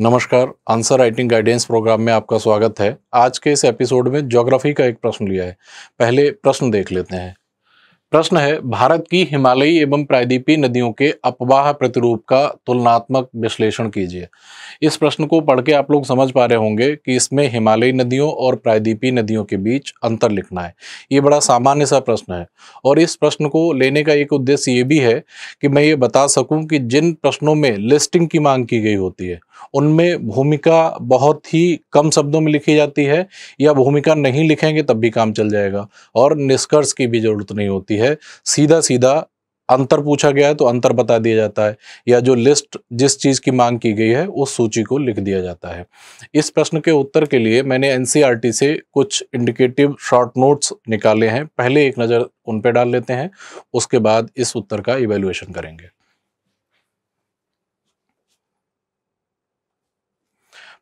नमस्कार, answer writing guidance programme में आपका स्वागत है। आज के इस एपिसोड में ज्योग्राफी का एक प्रश्न लिया है। पहले प्रश्न देख लेते हैं। प्रश्न है, भारत की हिमालयी एवं प्रायद्वीपीय नदियों के अपवाह प्रतिरूप का तुलनात्मक विश्लेषण कीजिए। इस प्रश्न को पढ़ के आप लोग समझ पा रहे होंगे कि इसमें हिमालयी नदियों और प्रायद्वीपीय नदियों के बीच अंतर लिखना है। ये बड़ा सामान्य सा प्रश्न है और इस प्रश्न को लेने का एक उद्देश्य ये भी है कि मैं ये बता सकूँ कि जिन प्रश्नों में लिस्टिंग की मांग की गई होती है उनमें भूमिका बहुत ही कम शब्दों में लिखी जाती है, या भूमिका नहीं लिखेंगे तब भी काम चल जाएगा और निष्कर्ष की भी जरूरत नहीं होती है। सीधा सीधा अंतर पूछा गया है तो अंतर बता दिया जाता है, या जो लिस्ट जिस चीज़ की मांग की गई है उस सूची को लिख दिया जाता है। इस प्रश्न के उत्तर के लिए मैंने एनसीईआरटी से कुछ इंडिकेटिव शॉर्ट नोट्स निकाले हैं। पहले एक नज़र उन पर डाल लेते हैं, उसके बाद इस उत्तर का इवेल्युएशन करेंगे।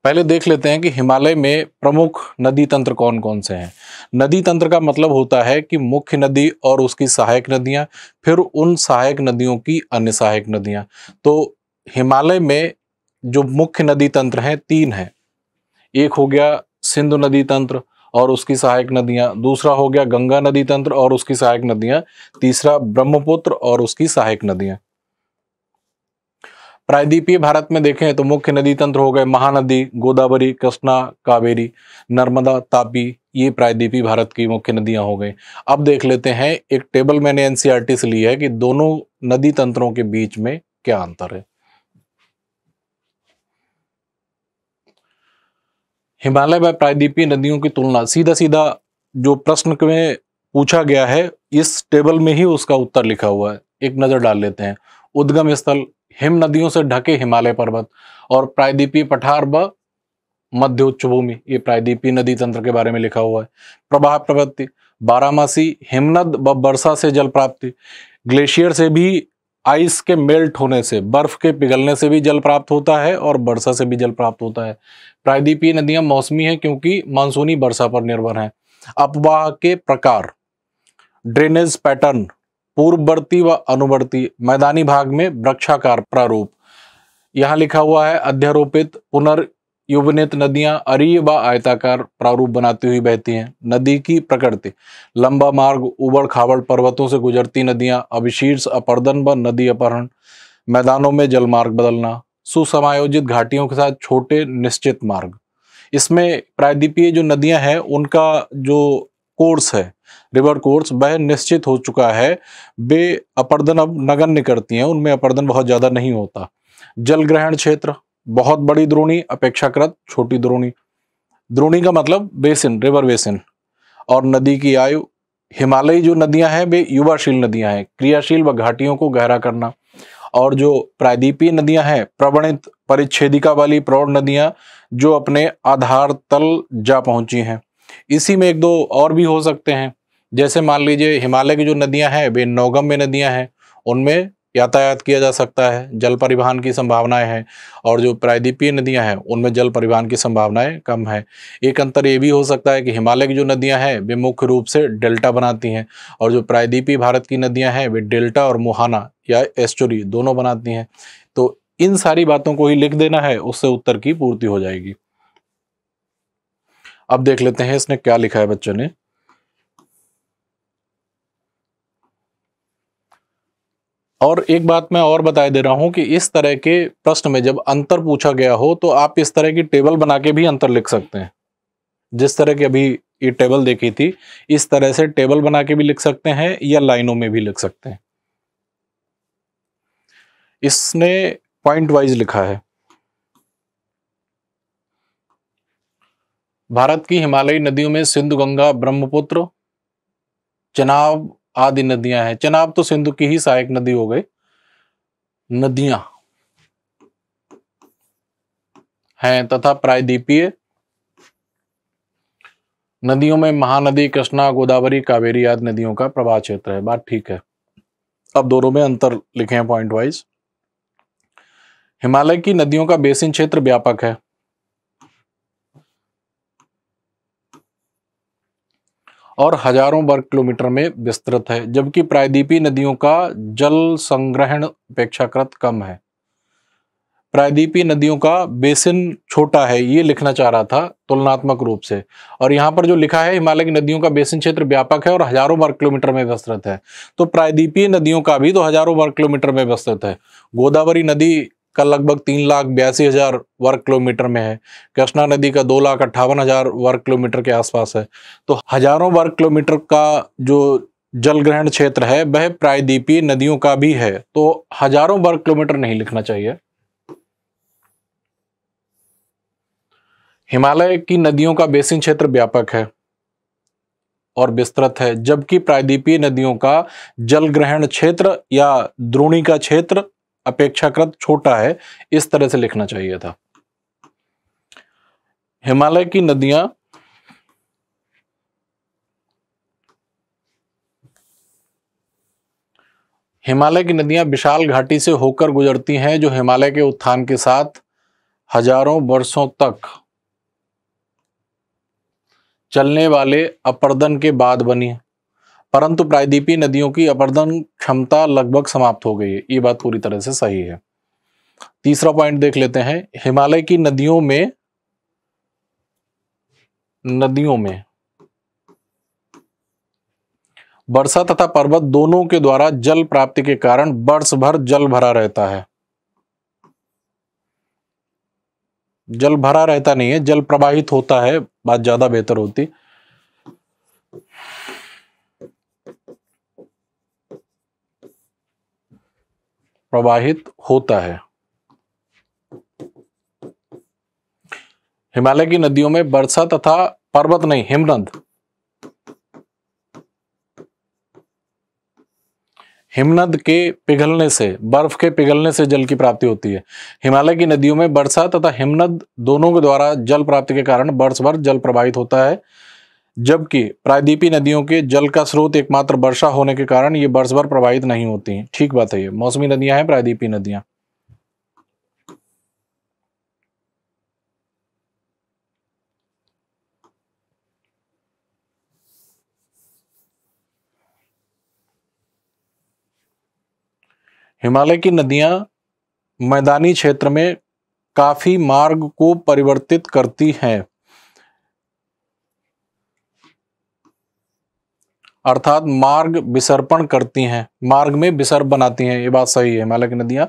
पहले देख लेते हैं कि हिमालय में प्रमुख नदी तंत्र कौन कौन से हैं। नदी तंत्र का मतलब होता है कि मुख्य नदी और उसकी सहायक नदियां, फिर उन सहायक नदियों की अन्य सहायक नदियां। तो हिमालय में जो मुख्य नदी तंत्र हैं तीन हैं। एक हो गया सिंधु नदी तंत्र और उसकी सहायक नदियां, दूसरा हो गया गंगा नदी तंत्र और उसकी सहायक नदियां, तीसरा ब्रह्मपुत्र और उसकी सहायक नदियां। प्रायद्वीपीय भारत में देखें तो मुख्य नदी तंत्र हो गए महानदी, गोदावरी, कृष्णा, कावेरी, नर्मदा, तापी। ये प्रायद्वीपीय भारत की मुख्य नदियां हो गई। अब देख लेते हैं, एक टेबल मैंने एनसीईआरटी से ली है कि दोनों नदी तंत्रों के बीच में क्या अंतर है। हिमालय व प्रायद्वीपीय नदियों की तुलना, सीधा सीधा जो प्रश्न में पूछा गया है इस टेबल में ही उसका उत्तर लिखा हुआ है। एक नजर डाल लेते हैं। उद्गम स्थल, हिम नदियों से ढके हिमालय पर्वत और प्रायद्वीपीय पठार व मध्य उच्च भूमि, ये प्रायद्वीपीय नदी तंत्र के बारे में लिखा हुआ है। प्रवाह प्रवृत्ति, बारामासी हिमनद व वर्षा से जल प्राप्ति, ग्लेशियर से भी, आइस के मेल्ट होने से, बर्फ के पिघलने से भी जल प्राप्त होता है और वर्षा से भी जल प्राप्त होता है। प्रायद्वीपीय नदियां मौसमी हैं क्योंकि मानसूनी वर्षा पर निर्भर हैं। अपवाह के प्रकार, ड्रेनेज पैटर्न, पूर्ववर्ती व अनुवर्ती, मैदानी भाग में वृक्षाकार प्रारूप। यहाँ लिखा हुआ है अध्यारोपित पुनर्युवनित नदियां अरीय व आयताकार प्रारूप बनाती हुई बहती हैं। नदी की प्रकृति, लंबा मार्ग, उबड़ खाबड़ पर्वतों से गुजरती नदियां, अभिशीर्ष अपर्दन व नदी अपहरण, मैदानों में जलमार्ग बदलना, सुसमायोजित घाटियों के साथ छोटे निश्चित मार्ग। इसमें प्रायद्वीपीय जो नदियाँ हैं उनका जो कोर्स है, रिवर कोर्स, वह निश्चित हो चुका है। वे अपर्दन अब नगण्य करती हैं, उनमें अपर्दन बहुत ज़्यादा नहीं होता। जल ग्रहण क्षेत्र, बहुत बड़ी द्रोणी अपेक्षाकृत छोटी द्रोणी, द्रोणी का मतलब बेसिन, रिवर बेसिन। और नदी की आयु, हिमालयी जो नदियां हैं वे युवाशील नदियां हैं, क्रियाशील व घाटियों को गहरा करना। और जो प्रायद्वीपीय नदियां हैं प्रवणित परिच्छेदिका वाली प्रौढ़ नदियां जो अपने आधार तल जा पहुंची हैं। इसी में एक दो और भी हो सकते हैं, जैसे मान लीजिए हिमालय की जो नदियां हैं वे नौगम्य नदियां हैं, उनमें यातायात किया जा सकता है, जल परिवहन की संभावनाएं हैं, और जो प्रायद्वीपीय नदियां हैं उनमें जल परिवहन की संभावनाएं कम है। एक अंतर ये भी हो सकता है कि हिमालय की जो नदियां हैं वे मुख्य रूप से डेल्टा बनाती हैं और जो प्रायद्वीपीय भारत की नदियाँ हैं वे डेल्टा और मुहाना या एस्चुरी दोनों बनाती हैं। तो इन सारी बातों को ही लिख देना है, उससे उत्तर की पूर्ति हो जाएगी। अब देख लेते हैं इसने क्या लिखा है बच्चों ने। और एक बात मैं और बता दे रहा हूं कि इस तरह के प्रश्न में जब अंतर पूछा गया हो तो आप इस तरह की टेबल बना के भी अंतर लिख सकते हैं। जिस तरह की अभी ये टेबल देखी थी, इस तरह से टेबल बना के भी लिख सकते हैं या लाइनों में भी लिख सकते हैं। इसने पॉइंट वाइज लिखा है। भारत की हिमालयी नदियों में सिंधु, गंगा, ब्रह्मपुत्र, चेनाब आदि नदियां हैं। चेनाब तो सिंधु की ही सहायक नदी हो गई। नदियां हैं तथा प्रायद्वीपीय नदियों में महानदी, कृष्णा, गोदावरी, कावेरी आदि नदियों का प्रवाह क्षेत्र है। बात ठीक है। अब दोनों में अंतर लिखे हैं पॉइंट वाइज। हिमालय की नदियों का बेसिन क्षेत्र व्यापक है और हजारों वर्ग किलोमीटर में विस्तृत है, जबकि प्रायद्वीपीय नदियों का जल संग्रहण अपेक्षाकृत कम है। प्रायद्वीपीय नदियों का बेसिन छोटा है, ये लिखना चाह रहा था तुलनात्मक रूप से। और यहाँ पर जो लिखा है हिमालय की नदियों का बेसिन क्षेत्र व्यापक है और हजारों वर्ग किलोमीटर में विस्तृत है, तो प्रायद्वीपीय नदियों का भी तो हजारों वर्ग किलोमीटर में विस्तृत है। गोदावरी नदी का लगभग 3,82,000 वर्ग किलोमीटर में है, कृष्णा नदी का 2,58,000 वर्ग किलोमीटर के आसपास है। तो हजारों वर्ग किलोमीटर का जो जल ग्रहण क्षेत्र है वह प्रायद्वीपीय नदियों का भी है, तो हजारों वर्ग किलोमीटर नहीं लिखना चाहिए। हिमालय की नदियों का बेसिन क्षेत्र व्यापक है और विस्तृत है, जबकि प्रायद्वीपीय नदियों का जल ग्रहण क्षेत्र या द्रोणी का क्षेत्र अपेक्षाकृत छोटा है, इस तरह से लिखना चाहिए था। हिमालय की नदियां विशाल घाटी से होकर गुजरती हैं जो हिमालय के उत्थान के साथ हजारों वर्षों तक चलने वाले अपरदन के बाद बनी है, परंतु प्रायद्वीपीय नदियों की अपरदन क्षमता लगभग समाप्त हो गई है। ये बात पूरी तरह से सही है। तीसरा पॉइंट देख लेते हैं, हिमालय की नदियों में वर्षा तथा पर्वत दोनों के द्वारा जल प्राप्ति के कारण वर्ष भर जल भरा रहता है। जल भरा रहता नहीं है, जल प्रवाहित होता है, बात ज्यादा बेहतर होती। प्रवाहित होता है। हिमालय की नदियों में वर्षा तथा पर्वत नहीं, हिमनद के पिघलने से, बर्फ के पिघलने से जल की प्राप्ति होती है। हिमालय की नदियों में वर्षा तथा हिमनद दोनों के द्वारा जल प्राप्ति के कारण वर्ष भर जल प्रवाहित होता है, जबकि प्रायद्वीपीय नदियों के जल का स्रोत एकमात्र वर्षा होने के कारण ये वर्ष भर प्रवाहित नहीं होती हैं। ठीक बात है, ये मौसमी नदियां हैं प्रायद्वीपीय नदियां। हिमालय की नदियां मैदानी क्षेत्र में काफी मार्ग को परिवर्तित करती हैं, अर्थात मार्ग विसर्पण करती हैं, मार्ग में विसर्प बनाती हैं। ये बात सही है, हिमालय की नदियां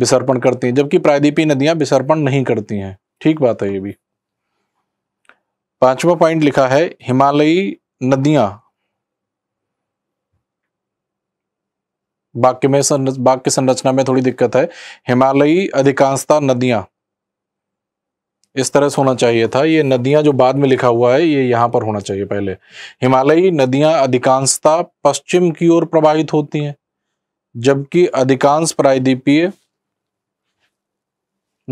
विसर्पण करती हैं, जबकि प्रायद्वीपीय नदियां विसर्पण नहीं करती हैं। ठीक बात है ये भी। पांचवा पॉइंट लिखा है, हिमालयी नदियां, वाक्य संरचना में थोड़ी दिक्कत है। हिमालयी अधिकांशता नदियां, इस तरह से होना चाहिए था। ये नदियां जो बाद में लिखा हुआ है ये यहाँ पर होना चाहिए पहले। हिमालयी नदियां अधिकांशता पश्चिम की ओर प्रवाहित होती हैं, जबकि अधिकांश प्रायद्वीपीय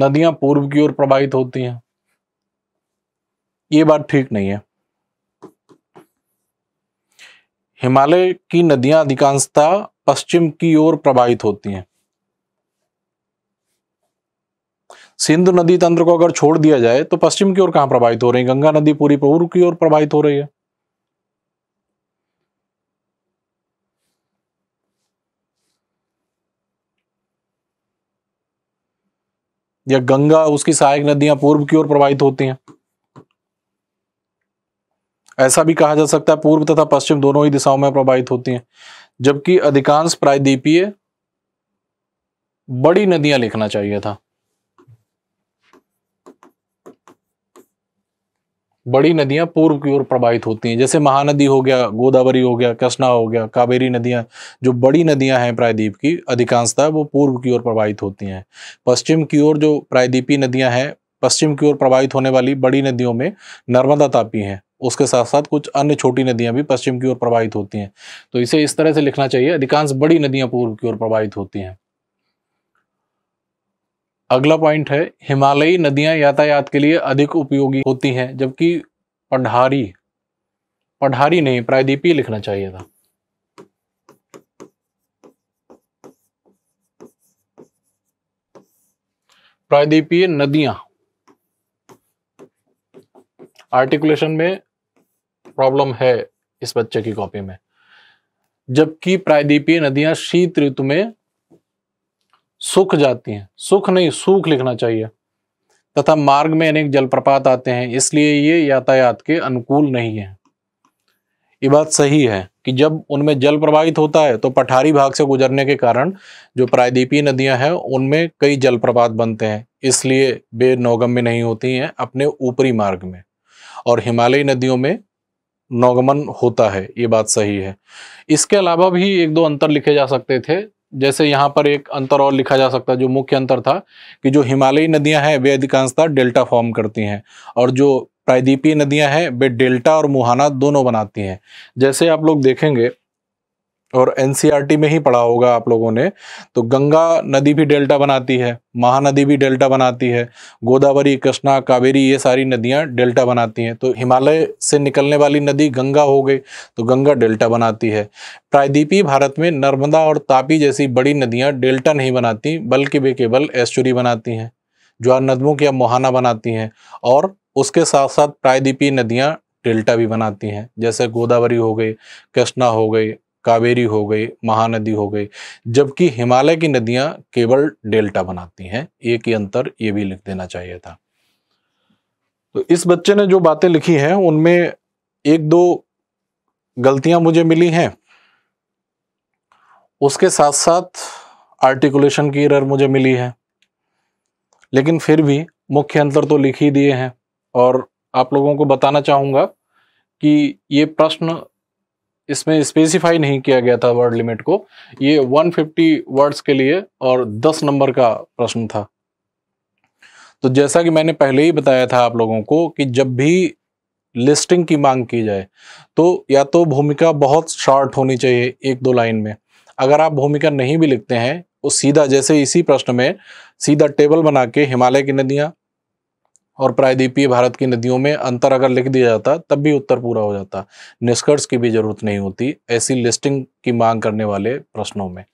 नदियां पूर्व की ओर प्रवाहित होती हैं। ये बात ठीक नहीं है। हिमालय की नदियां अधिकांशता पश्चिम की ओर प्रवाहित होती हैं। सिंधु नदी तंत्र को अगर छोड़ दिया जाए तो पश्चिम की ओर कहां प्रवाहित हो रही है? गंगा नदी पूरी पूर्व की ओर प्रवाहित हो रही है। या गंगा, उसकी सहायक नदियां पूर्व की ओर प्रवाहित होती हैं। ऐसा भी कहा जा सकता है, पूर्व तथा पश्चिम दोनों ही दिशाओं में प्रवाहित होती हैं, जबकि अधिकांश प्रायद्वीपीय बड़ी नदियां लिखना चाहिए था। बड़ी नदियां पूर्व की ओर प्रवाहित होती हैं, जैसे महानदी हो गया, गोदावरी हो गया, कृष्णा हो गया, कावेरी नदियां, जो बड़ी नदियां हैं प्रायद्वीप की, अधिकांशतः वो पूर्व की ओर प्रवाहित होती हैं। पश्चिम की ओर जो प्रायद्वीपीय नदियां हैं, पश्चिम की ओर प्रवाहित होने वाली बड़ी नदियों में नर्मदा, तापी हैं, उसके साथ साथ कुछ अन्य छोटी नदियां भी पश्चिम की ओर प्रवाहित होती हैं। तो इसे इस तरह से लिखना चाहिए, अधिकांश बड़ी नदियां पूर्व की ओर प्रवाहित होती हैं। अगला पॉइंट है, हिमालयी नदियां यातायात के लिए अधिक उपयोगी होती हैं, जबकि पठारी नहीं, प्रायद्वीपीय लिखना चाहिए था। प्रायद्वीपीय नदियां, आर्टिकुलेशन में प्रॉब्लम है इस बच्चे की कॉपी में, जबकि प्रायद्वीपीय नदियां शीत ऋतु में सूख जाती हैं, सुख नहीं सूख लिखना चाहिए, तथा मार्ग में अनेक जलप्रपात आते हैं, इसलिए ये यातायात के अनुकूल नहीं है। ये बात सही है कि जब उनमें जल प्रवाहित होता है तो पठारी भाग से गुजरने के कारण जो प्रायद्वीपीय नदियां हैं उनमें कई जलप्रपात बनते हैं, इसलिए वे नौगम्य नहीं होती हैं अपने ऊपरी मार्ग में, और हिमालयी नदियों में नौगमन होता है। ये बात सही है। इसके अलावा भी एक दो अंतर लिखे जा सकते थे, जैसे यहाँ पर एक अंतर और लिखा जा सकता है। जो मुख्य अंतर था कि जो हिमालयी नदियां हैं वे अधिकांशतः डेल्टा फॉर्म करती हैं, और जो प्रायद्वीपीय नदियां हैं वे डेल्टा और मुहाना दोनों बनाती हैं। जैसे आप लोग देखेंगे और एनसीईआरटी में ही पढ़ा होगा आप लोगों ने, तो गंगा नदी भी डेल्टा बनाती है, महानदी भी डेल्टा बनाती है, गोदावरी, कृष्णा, कावेरी ये सारी नदियां डेल्टा बनाती हैं। तो हिमालय से निकलने वाली नदी गंगा हो गई तो गंगा डेल्टा बनाती है। प्रायद्वीपीय भारत में नर्मदा और तापी जैसी बड़ी नदियाँ डेल्टा नहीं बनाती, बल्कि वे केवल एस्चुरी बनाती हैं, ज्वार नदमुख या मुहाना बनाती हैं, और उसके साथ साथ प्रायद्वीपीय नदियाँ डेल्टा भी बनाती हैं, जैसे गोदावरी हो गई, कृष्णा हो गई, कावेरी हो गई, महानदी हो गई, जबकि हिमालय की नदियां केवल डेल्टा बनाती हैं। एक ही अंतर ये भी लिख देना चाहिए था। तो इस बच्चे ने जो बातें लिखी हैं उनमें एक दो गलतियां मुझे मिली हैं, उसके साथ साथ आर्टिकुलेशन की एरर मुझे मिली है, लेकिन फिर भी मुख्य अंतर तो लिख ही दिए हैं। और आप लोगों को बताना चाहूँगा कि ये प्रश्न इसमें स्पेसिफाई नहीं किया गया था वर्ड लिमिट को, ये 150 वर्ड्स के लिए और 10 नंबर का प्रश्न था। तो जैसा कि मैंने पहले ही बताया था आप लोगों को कि जब भी लिस्टिंग की मांग की जाए तो या तो भूमिका बहुत शॉर्ट होनी चाहिए, एक दो लाइन में। अगर आप भूमिका नहीं भी लिखते हैं तो सीधा, जैसे इसी प्रश्न में सीधा टेबल बना के हिमालय की नदियाँ और प्रायद्वीपीय भारत की नदियों में अंतर अगर लिख दिया जाता तब भी उत्तर पूरा हो जाता, निष्कर्ष की भी जरूरत नहीं होती ऐसी लिस्टिंग की मांग करने वाले प्रश्नों में।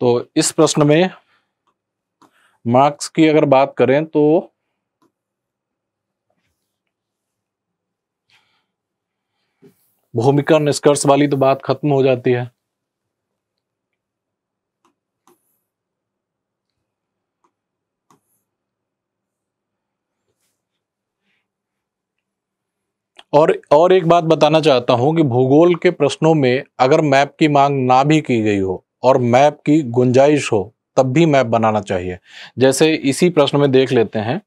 तो इस प्रश्न में मार्क्स की अगर बात करें तो 'भूमिका निष्कर्ष' वाली तो बात खत्म हो जाती है। और एक बात बताना चाहता हूं कि भूगोल के प्रश्नों में अगर मैप की मांग ना भी की गई हो और मैप की गुंजाइश हो तब भी मैप बनाना चाहिए। जैसे इसी प्रश्न में देख लेते हैं,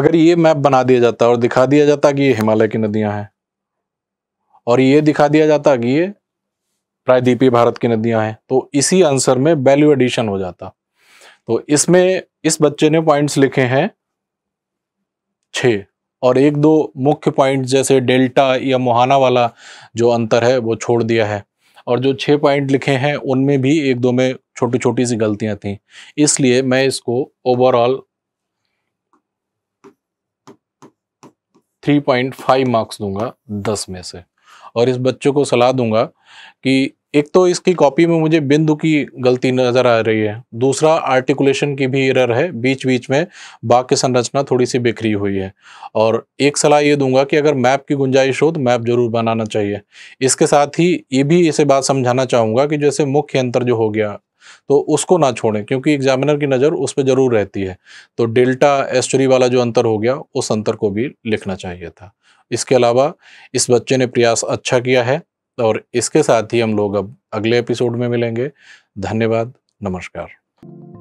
अगर ये मैप बना दिया जाता और दिखा दिया जाता कि ये हिमालय की नदियां हैं, और ये दिखा दिया जाता कि ये प्रायद्वीपीय भारत की नदियां हैं, तो इसी आंसर में वैल्यू एडिशन हो जाता। तो इसमें इस बच्चे ने पॉइंट्स लिखे हैं 6, और एक दो मुख्य पॉइंट जैसे डेल्टा या मुहाना वाला जो अंतर है वो छोड़ दिया है, और जो 6 पॉइंट लिखे हैं उनमें भी एक दो में छोटी छोटी सी गलतियां थीं, इसलिए मैं इसको ओवरऑल 3.5 मार्क्स दूंगा 10 में से। और इस बच्चों को सलाह दूंगा कि एक तो इसकी कॉपी में मुझे बिंदु की गलती नज़र आ रही है, दूसरा आर्टिकुलेशन की भी एरर है, बीच बीच में वाक्य संरचना थोड़ी सी बिखरी हुई है। और एक सलाह ये दूंगा कि अगर मैप की गुंजाइश हो तो मैप जरूर बनाना चाहिए। इसके साथ ही ये भी इसे बात समझाना चाहूँगा कि जैसे मुख्य अंतर जो हो गया तो उसको ना छोड़ें, क्योंकि एग्जामिनर की नज़र उस पर जरूर रहती है। तो डेल्टा एस्चुरी वाला जो अंतर हो गया उस अंतर को भी लिखना चाहिए था। इसके अलावा इस बच्चे ने प्रयास अच्छा किया है, और इसके साथ ही हम लोग अब अगले एपिसोड में मिलेंगे। धन्यवाद, नमस्कार।